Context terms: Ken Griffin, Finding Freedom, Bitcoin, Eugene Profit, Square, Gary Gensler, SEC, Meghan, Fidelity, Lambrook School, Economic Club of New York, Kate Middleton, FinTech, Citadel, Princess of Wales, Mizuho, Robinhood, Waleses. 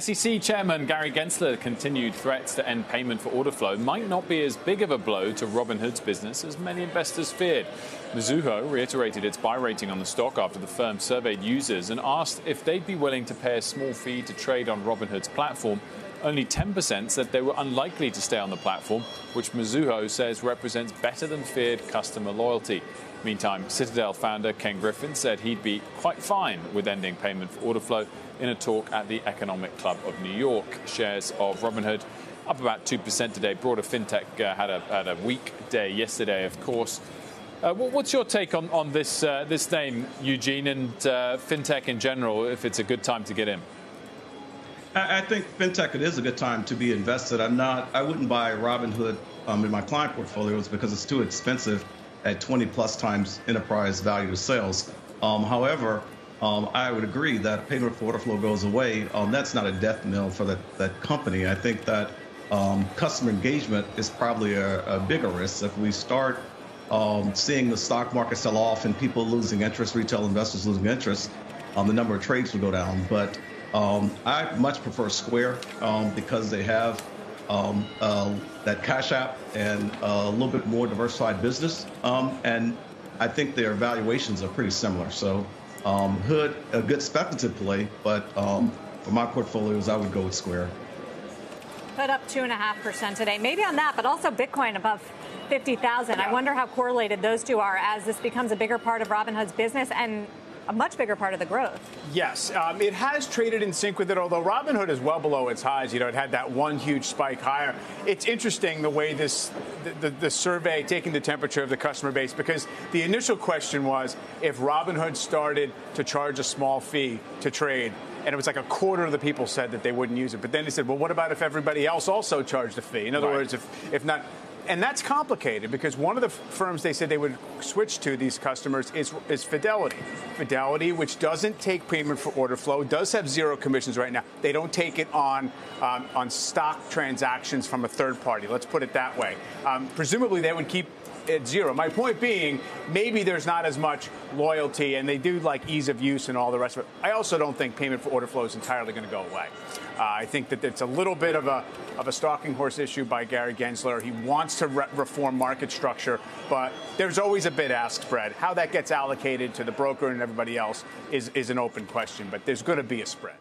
SEC Chairman Gary Gensler continued threats to end payment for order flow might not be as big of a blow to Robinhood's business as many investors feared. Mizuho reiterated its buy rating on the stock after the firm surveyed users and asked if they'd be willing to pay a small fee to trade on Robinhood's platform. Only 10% said they were unlikely to stay on the platform, which Mizuho says represents better than feared customer loyalty. Meantime, Citadel founder Ken Griffin said he'd be quite fine with ending payment for order flow in a talk at the Economic Club of New York. Shares of Robinhood up about 2% today. Broader FinTech had a weak day yesterday, of course. What's your take on this name, Eugene, and FinTech in general, if it's a good time to get in? I think FinTech, it is a good time to be invested. I wouldn't buy Robinhood in my client portfolios because it's too expensive at 20-plus times enterprise value to sales. However, I would agree that payment for order flow goes away. That's not a death knell for that company. I think that customer engagement is probably a bigger risk. If we start seeing the stock market sell off and people losing interest, retail investors losing interest, the number of trades will go down. But I much prefer Square because they have that Cash App and a little bit more diversified business. And I think their valuations are pretty similar. So Hood, a good speculative play, but for my portfolios, I would go with Square. Put up 2.5% today, maybe on that, but also Bitcoin above 50,000. Yeah. I wonder how correlated those two are as this becomes a bigger part of Robinhood's business and a much bigger part of the growth. Yes, it has traded in sync with it, although Robinhood is well below its highs. You know, it had that one huge spike higher. It's interesting the way the survey taking the temperature of the customer base, because the initial question was if Robinhood started to charge a small fee to trade, and it was like a quarter of the people said that they wouldn't use it. But then they said, well, what about if everybody else also charged a fee? In other words, if not. And that's complicated because one of the firms they said they would switch to, these customers, is Fidelity. Fidelity, which doesn't take payment for order flow, does have zero commissions right now. They don't take it on stock transactions from a third party. Let's put it that way. Presumably, they would keep at zero. My point being, maybe there's not as much loyalty, and they do like ease of use and all the rest of it. I also don't think payment for order flow is entirely going to go away. I think that it's a little bit of a stalking horse issue by Gary Gensler. He wants to reform market structure, but there's always a bid-ask spread. How that gets allocated to the broker and everybody else is an open question, but there's going to be a spread.